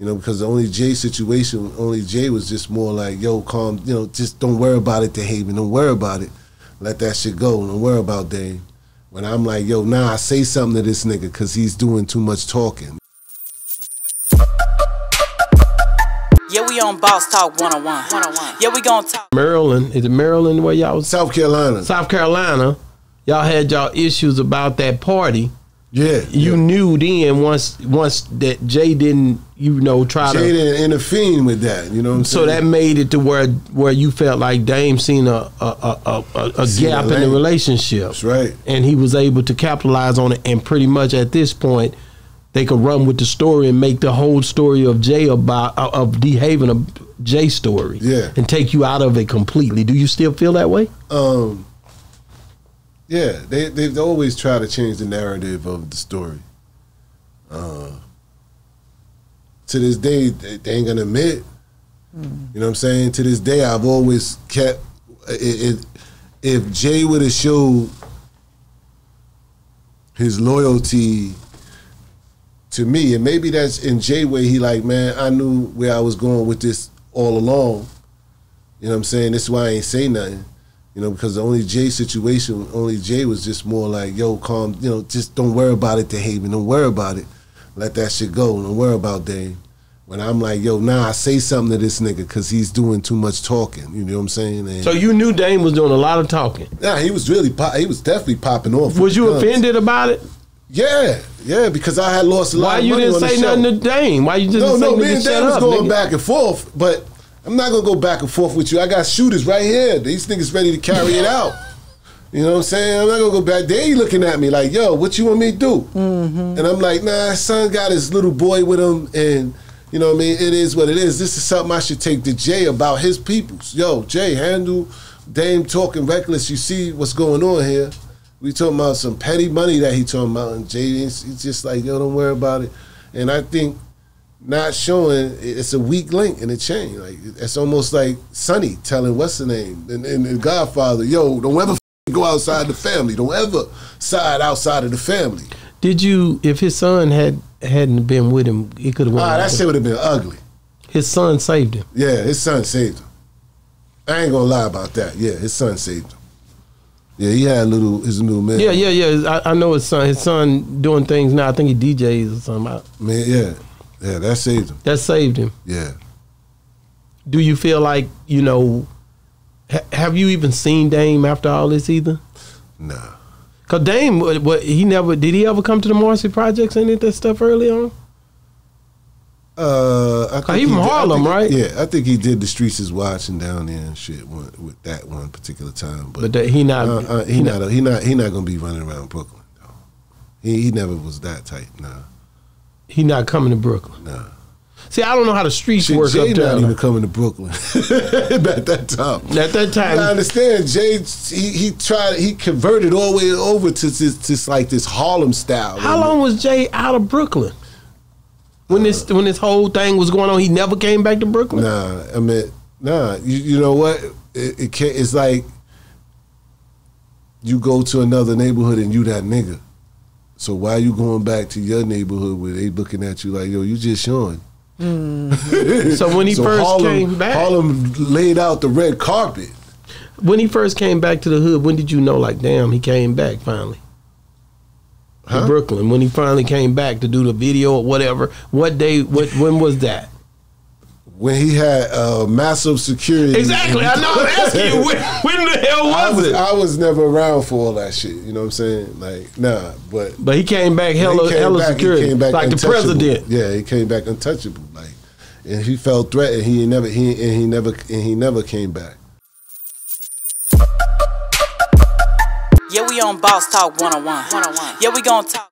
You know, because the only Jay situation, only Jay was just more like, yo, calm, you know, just don't worry about it, DeHaven. Don't worry about it. Let that shit go. Don't worry about Dame. When I'm like, yo, nah, I say something to this nigga because he's doing too much talking. Yeah, we on Boss Talk 101. Yeah, we gonna talk. Maryland, is it Maryland where y'all was? South Carolina. South Carolina. Y'all had y'all issues about that party. Yeah, you knew then once that Jay didn't, you know, Jay didn't intervene with that, you know what I'm saying? So that made it to where you felt like Dame seen a gap in the relationship. That's right. And he was able to capitalize on it, and pretty much at this point, they could run with the story and make the whole story of Jay about, of DeHaven, a Jay story. Yeah. And take you out of it completely. Do you still feel that way? Yeah, they always try to change the narrative of the story. To this day, they ain't gonna admit. Mm. You know what I'm saying? To this day, I've always kept it. If Jay would have showed his loyalty to me, and maybe that's in Jay way, he like, man, I knew where I was going with this all along. You know what I'm saying? This is why I ain't say nothing. You know, because the only Jay situation, only Jay was just more like, yo, calm, you know, just don't worry about it, DeHaven. Don't worry about it. Let that shit go. Don't worry about Dame. When I'm like, yo, nah, I say something to this nigga because he's doing too much talking. You know what I'm saying? And so you knew Dame was doing a lot of talking. Nah, he was really, he was definitely popping off. Was you offended about it? Yeah, yeah, because I had lost a lot of money on the show. Why you didn't say nothing to Dame? Why you just didn't say nothing to Dame? No, me and Dame was going back and forth, but I'm not going to go back and forth with you. I got shooters right here. These niggas ready to carry it out. You know what I'm saying? I'm not going to go back. They looking at me like, yo, what you want me to do? Mm-hmm. And I'm like, nah, son got his little boy with him, and you know what I mean? It is what it is. This is something I should take to Jay about his peoples. Yo, Jay, handle Dame talking reckless. You see what's going on here. We talking about some petty money that he talking about, and Jay, he's just like, yo, don't worry about it. And I think not showing, it's a weak link in the chain. Like, it's almost like Sonny telling what's the name and Godfather, yo, don't ever go outside the family. Don't ever side outside of the family. Did you, if his son hadn't been with him, it could have went. That shit would have been ugly. His son saved him. Yeah, his son saved him. I ain't gonna lie about that. Yeah, his son saved him. Yeah, he had his little man. Yeah, yeah, yeah. I know his son. His son doing things now. I think he DJs or something. Man, yeah. Yeah, that saved him. That saved him. Yeah. Do you feel like, you know, have you even seen Dame after all this either? Nah. Because Dame, did he ever come to the Marcy Projects and did that stuff early on? I think he from Harlem, right? Yeah, I think he did The Streets Is Watching down there and shit with that one particular time. But that he not he not gonna be running around Brooklyn though. He never was that tight, nah. He not coming to Brooklyn. No. See, I don't know how the streets work up there. Jay not even coming to Brooklyn at that time. At that time, I understand. Jay, he converted all the way over to just like this Harlem style. How long was Jay out of Brooklyn? When this whole thing was going on, he never came back to Brooklyn. Nah, I mean, nah. You know what? It's like you go to another neighborhood and you that nigga. So why are you going back to your neighborhood where they looking at you like, yo, you just showing? Mm. So when he first came back, Harlem laid out the red carpet. When he first came back to the hood, when did you know, like, damn, he came back finally? Huh? To Brooklyn, when he finally came back to do the video or whatever, what day, when was that? When he had massive security. Exactly, I know. I'm asking you, when the hell was it? I was never around for all that shit. You know what I'm saying? Like, nah, but he came back hella security. He came back like the president. Yeah, he came back untouchable. Like, and he felt threatened. He never came back. Yeah, we on Boss Talk 101. Yeah, we gonna talk.